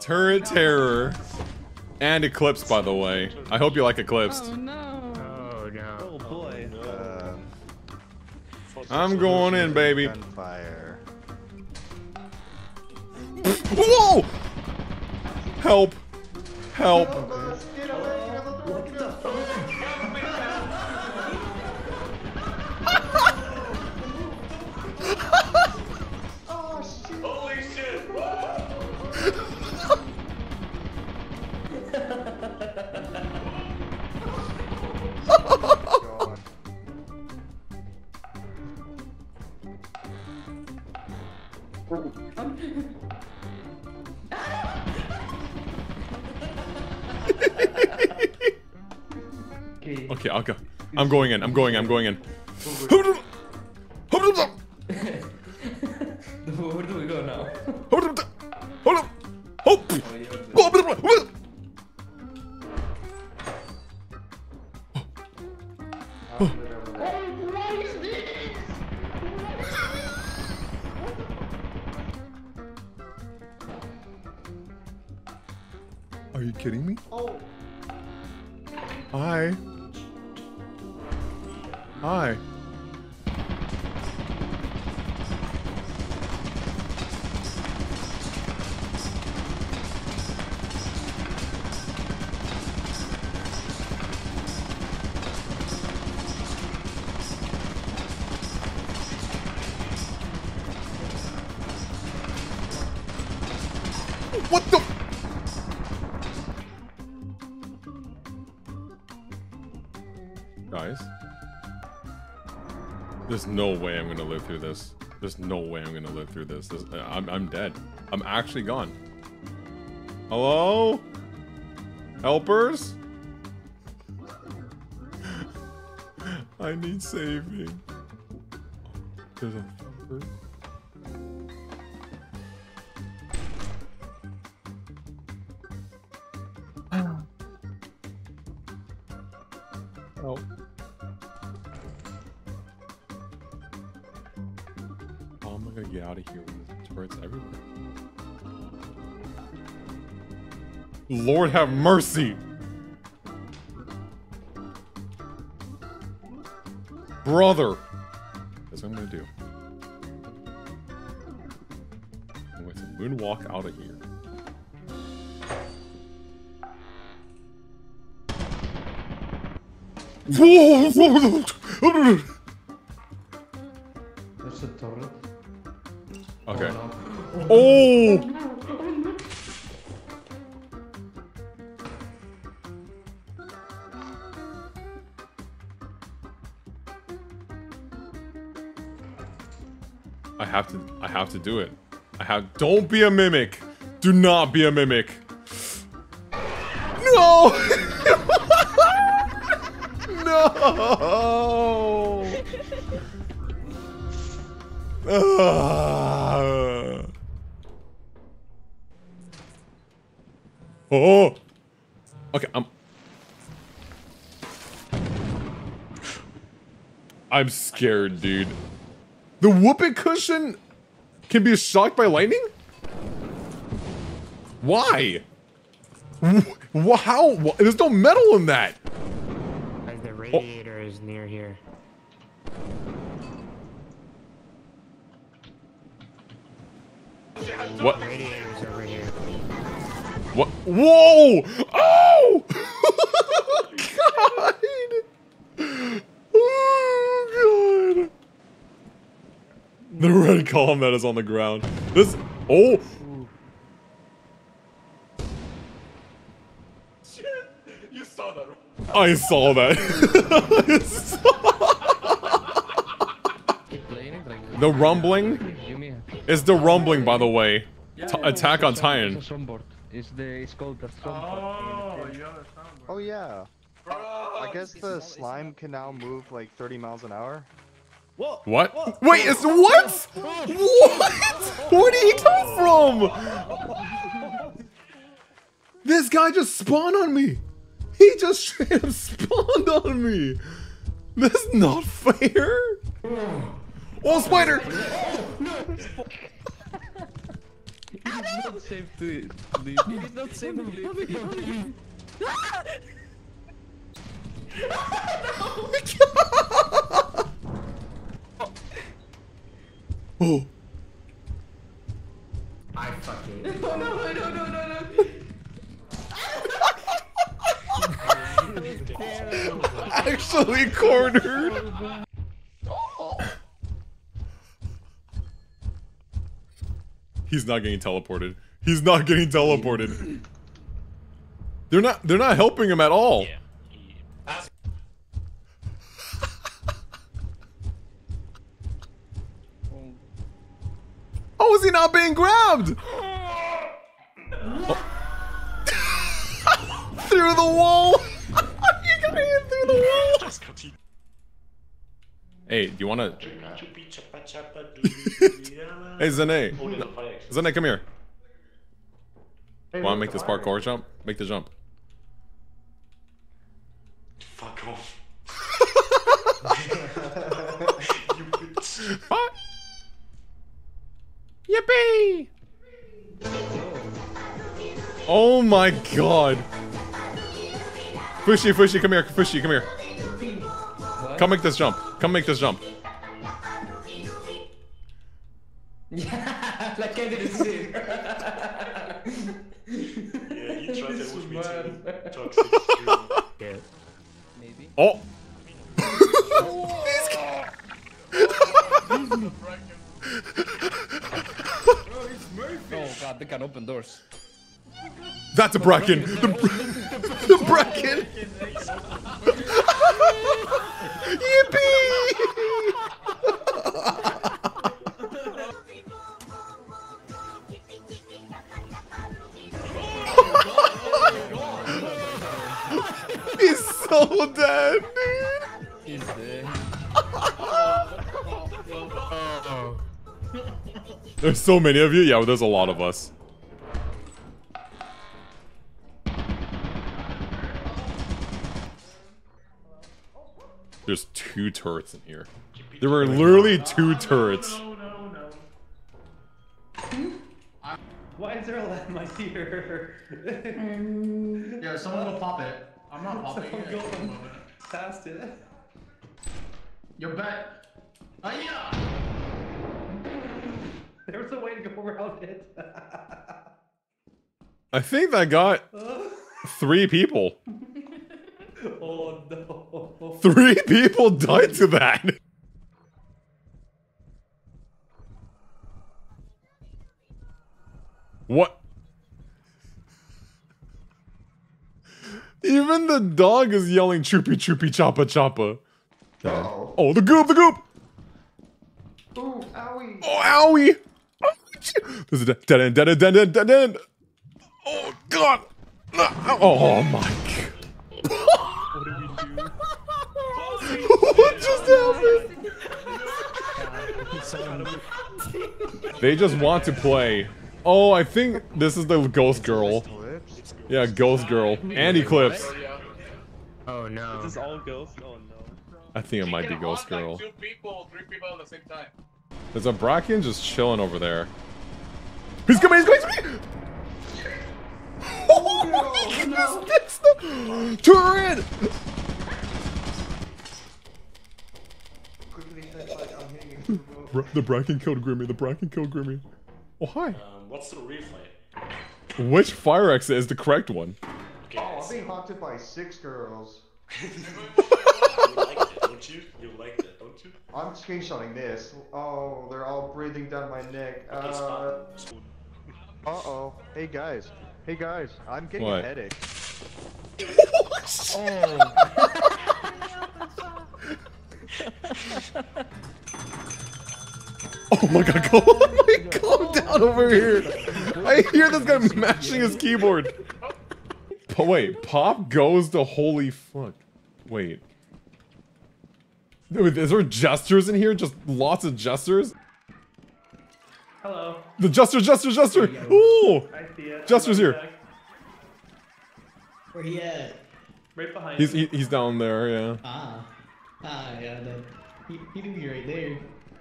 Turret Terror and Eclipse, by the way. I hope you like Eclipse. Oh no. Oh no. Oh boy. I'm going in, baby. Whoa! Help! Help! Oh shit! Holy shit! Okay, I'll go. I'm going in. I'm going. I'm going in. Where do we go now? Are you kidding me? Oh. Hi. What the? Guys. There's no way I'm gonna live through this. There's no way I'm gonna live through this. I'm dead. I'm actually gone. Hello? Helpers? I need saving. There's a helper. Help. How am I gonna get out of here when there's turrets everywhere? Lord have mercy! Brother! That's what I'm gonna do. I'm going to moonwalk out of here. There's a turret. Okay. Oh! I have to do it. Don't be a mimic. Do not be a mimic. No! No! Oh! Okay, I'm scared, dude. The whoopee cushion can be shocked by lightning? Why? How? There's no metal in that! Radiator is near here. What? Radiator's over here. What? Whoa! Oh! God! Oh God! The red column that is on the ground. This. Oh. I saw that. The rumbling is the rumbling, by the way. Attack on Titan. Oh yeah. I guess the slime can now move like 30 miles an hour. What? Wait, it's what? What? Where did he come from? This guy just spawned on me. He just straight up spawned on me! That's not fair! Oh, spider! not safe to leave. It is not safe to leave. Oh my god! Oh. I fucking. Oh no. Actually cornered. He's not getting teleported. He's not getting teleported. They're not helping him at all. Yeah. How is he not being grabbed? Oh. Through the wall. You got hit through the wall. Hey, do you wanna? Hey, Zane. Zane, come here. Wanna make this parkour jump? Make the jump. Fuck off. You bitch. What? Yippee! Oh my god. Fushi, come here. Fushi, come here. Come make this jump. Come make this jump. Yeah, like I didn't see. Yeah, he tried to push me to toxic. Yeah. Maybe. Oh! Bro, it's Murphy. Oh god, they can open doors. That's a Bracken! The Bracken! Yippee! He's so dead, dude! He's dead. There's so many of you? Yeah, well, there's a lot of us. There's two turrets in here. There were literally two turrets. Why is there a landmine here? Yeah, someone will pop it. I'm not popping it. Going past it. You're back. Yeah. There was a way to go around it. I think that got 3 people. Oh no. 3 people died to that. What? Even the dog is yelling "Choopy choopy choppa choppa." Oh. Oh, the goop, the goop. Ooh, owie. Oh, owie. Oh, there's a dead end. Oh god. Oh my god. What did we do? What just happened? They just want to play. Oh, I think this is the ghost girl. Yeah, ghost girl. And Eclipse. Oh no. Is this all ghost? Oh no. I think it might be ghost girl. 2 people, 3 people at the same time. There's a Bracken just chilling over there. He's coming! Oh no! That's the turret! The Bracken killed Grimmy. Oh hi. What's the replay? Which fire exit is the correct one? Okay, oh, I'm being haunted by 6 girls. You liked it, don't you? I'm screenshotting this. Oh, they're all breathing down my neck. Uh-oh. Hey guys. I'm getting a headache. Oh my god, calm down over here. I hear this guy mashing his keyboard. But wait, Pop goes to holy fuck. Wait. Is there jesters in here? Just lots of jesters? Hello. The jester! Ooh! I see it. Jester's here. Where he at? Right behind him. He's down there, yeah. Yeah, he knew me right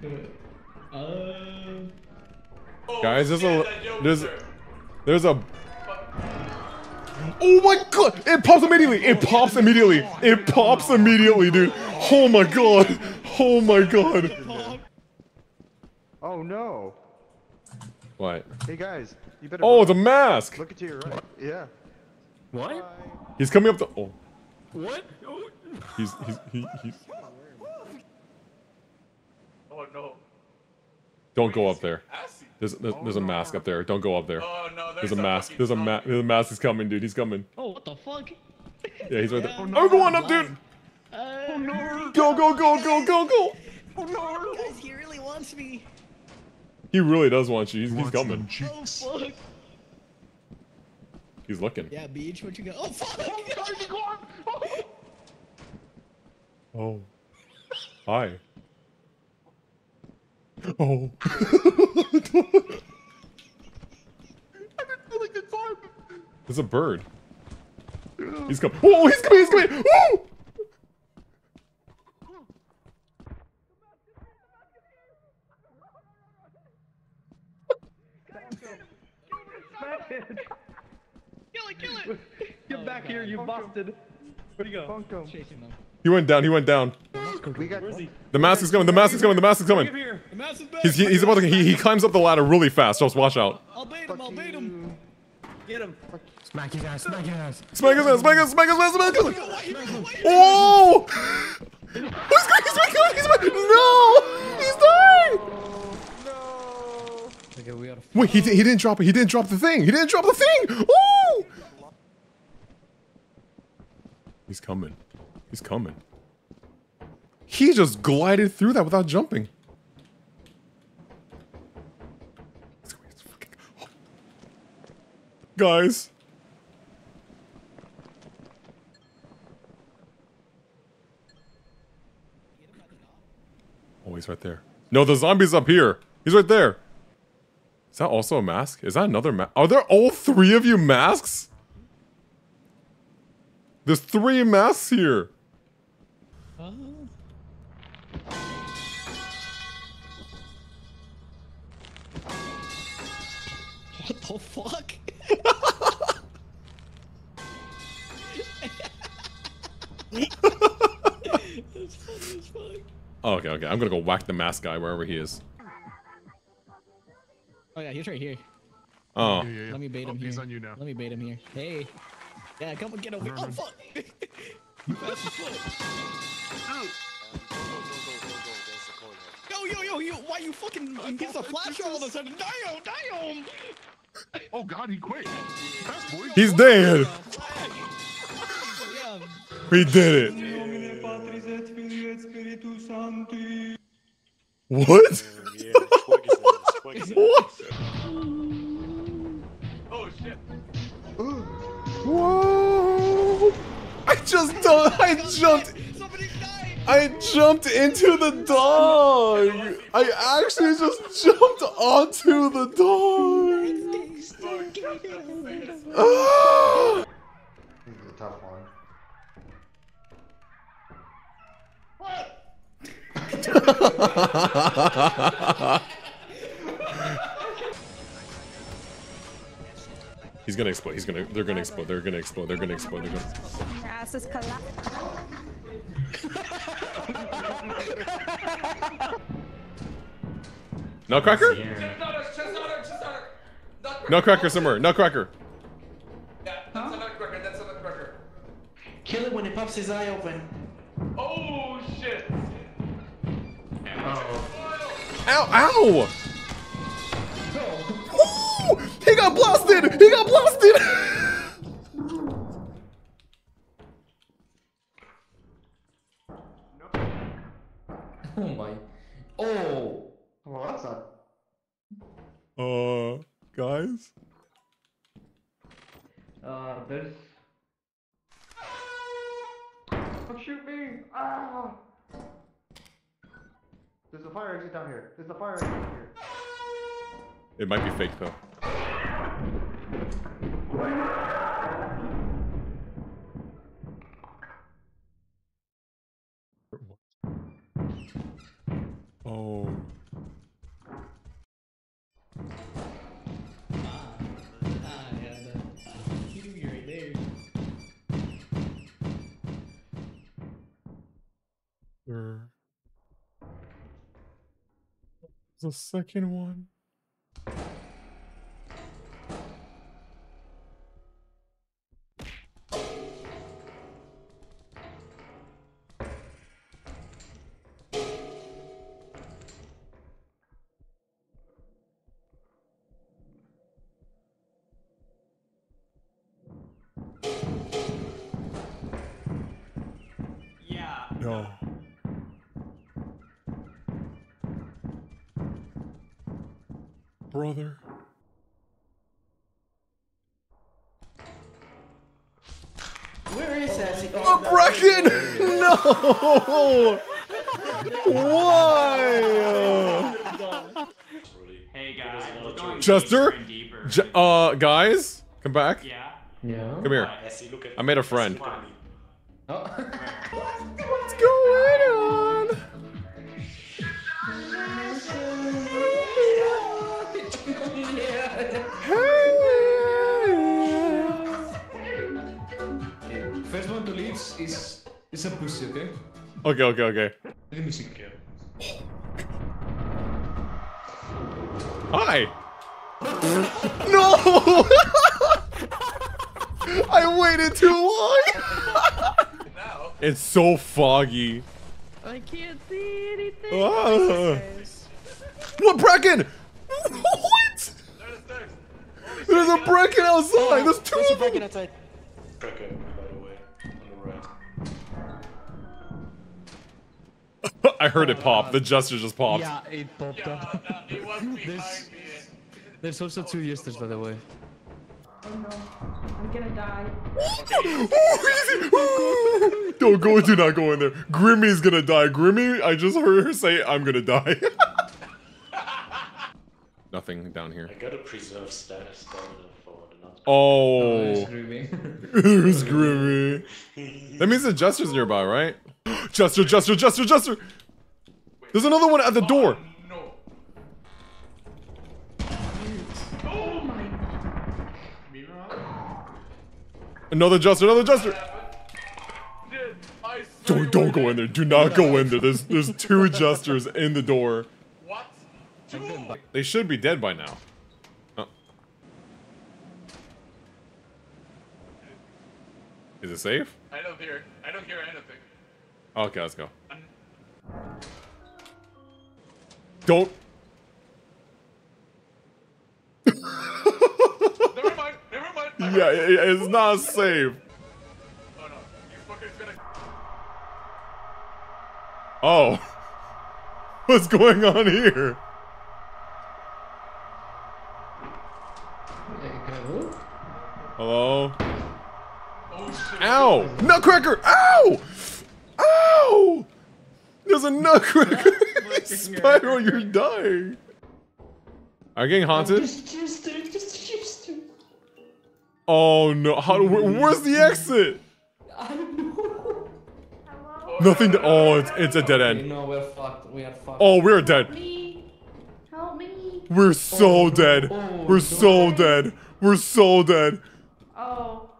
there. Guys, there's a. Oh my god! It pops immediately! It pops immediately! It pops immediately, dude! Oh my god! Oh my god! Oh no! What? Hey guys, you better. Oh, the mask! Look at you, right? Yeah. What? He's coming up the. Oh. What? Oh. He's. Oh no! Don't go up there. There's a mask up there. Don't go up there. Oh no! There's a mask. There's a mask. The mask is coming, dude. He's coming. Oh, what the fuck? Yeah, he's right there. Oh, go on up, dude. Oh no! Go! Oh no! Guys, he really wants me. He really does want you. He's coming. Oh fuck! He's looking. Yeah, beach. What you got? Oh fuck! Oh. Hi. Oh. I didn't feel like the time. There's a bird. He's coming. Oh, he's coming. He's coming. Oh! Kill it. Get back here, you busted. Where'd he go? Chasing them. He went down. The mask is coming. The mask is coming. The mask is back. He's about to. He climbs up the ladder really fast. Just watch out. I'll bait him. Get him. Smack his ass. Smack his ass. Oh! He's back. No! He's dying. No. Wait, he didn't drop it. He didn't drop the thing. Oh! He's coming. He just glided through that without jumping. Guys. Oh, he's right there. No, the zombie's up here. He's right there. Is that also a mask? Is that another mask? Are there all three of you masks? There's three masks here. Huh? What the fuck? That's funny as fuck. Okay. I'm gonna go whack the mask guy wherever he is. Oh yeah, he's right here. Oh. Yeah. Let me bait him here. He's on you now. Let me bait him here. Hey. Yeah, come and get over. Oh fuck! That's the foot. Yo, why you fucking get the flash all of a sudden? Damn! Oh god, he quit. He's dead. We did it. What? What? Oh shit. Whoa! I jumped. I jumped into the dog. I actually just jumped onto the dog. Oh! This is a tough one. He's gonna explode. They're gonna explode. Your ass is Nutcracker? Nutcracker somewhere. Nutcracker. Yeah, that's a nutcracker. Kill it when it pops his eye open. Oh shit! Ow! Woo! He got blasted! Oh my! Oh! Well, that's not. Guys. There's. Don't shoot me! Ah! There's a fire exit down here. It might be fake though. Oh. The second one. Brother. Where is that? Oh, Bracken! No! Why? Hey guys, Jester? Guys? Come back? Yeah. Come here. I made a friend. Oh. What's going on? First one to leave is a pussy, okay? Okay. Let me see. Hi! No! I waited too long! It's so foggy. I can't see anything. What, Bracken? What? There's a Bracken outside. There's two of them. Bracken outside. Bracken, by the way, on the right. I heard it pop. The Jester just popped. Yeah, it popped up. Yeah, it was behind me. There's also two Jesters, by the way. Oh no, I'm gonna die. Oh, don't go, do not go in there. Grimmy's gonna die. Grimmy, I just heard her say, I'm gonna die. Nothing down here. I gotta preserve status for the Nutcracker. Oh. There's Grimmy. There's Grimmy. That means the Jester's nearby, right? Jester. There's another one at the door. Another Jester! Don't go in there. Do not go in there. There's two Jesters in the door. What? They should be dead by now. Oh. Is it safe? I don't hear anything. Okay, let's go. Don't. Yeah, it's not safe. Oh, no. You fucker's gonna... Oh. What's going on here? Hello? Oh, shit. Ow! Nutcracker! Ow! Ow! There's a Nutcracker! Spyro, you're dying! Are you getting haunted? Oh no! How? Where's the exit? I don't know. Hello? Nothing. Oh, it's a dead end. No, we're fucked. We are fucked. Oh, we're dead. Help me! We're so dead. We're so dead. Oh!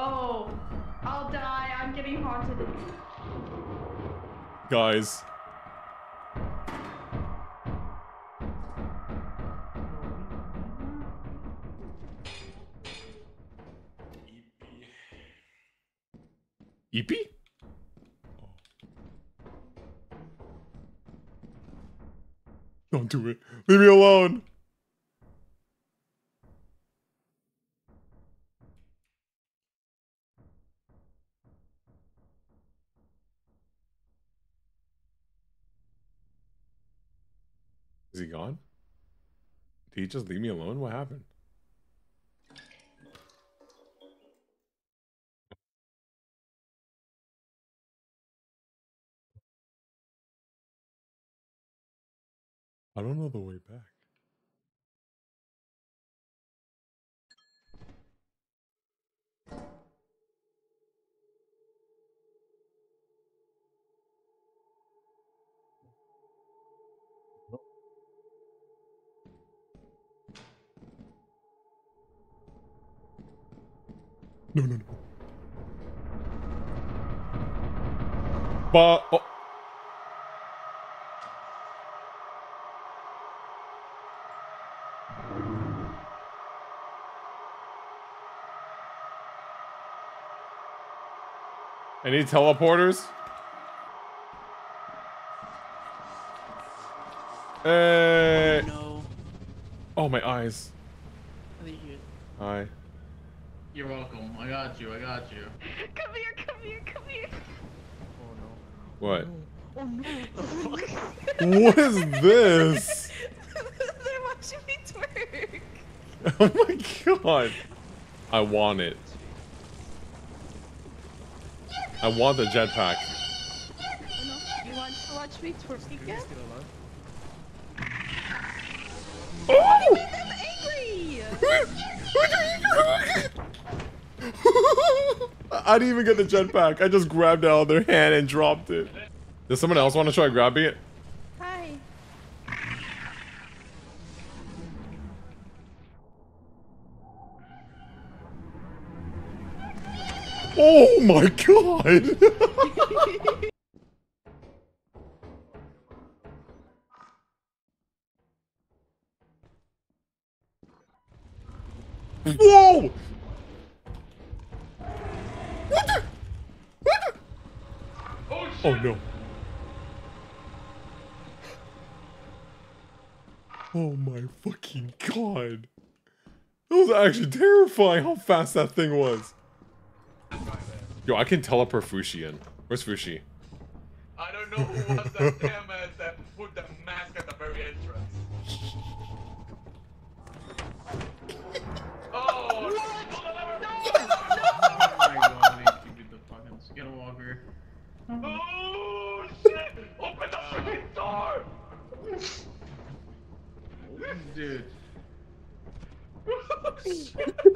I'll die. I'm getting haunted. Guys. Eepy? Don't do it. Leave me alone. Is he gone? Did he just leave me alone? What happened? I don't know the way back. No. But... Oh. Any teleporters? Hey. Oh, no. Oh, my eyes. Hi. You're welcome. I got you. I got you. Come here. Come here. Come here. Oh no. What? Oh no. Oh, no. What is this? They're watching me twerk. Oh my god. I want it. I want the jetpack. Oh, no. You want to watch me twerk again? Oh! Made them angry. I didn't even get the jetpack. I just grabbed it out of their hand and dropped it. Does someone else want to try grabbing it? Hi. Oh my god! Whoa! What the? What the? Oh, shit. Oh no. Oh my fucking god. That was actually terrifying how fast that thing was. Yo, I can teleport Fushi in. Where's Fushi? I don't know who was that damn ass that put the mask at the very entrance. Oh shit! Open the freaking door! Dude. Oh, shit.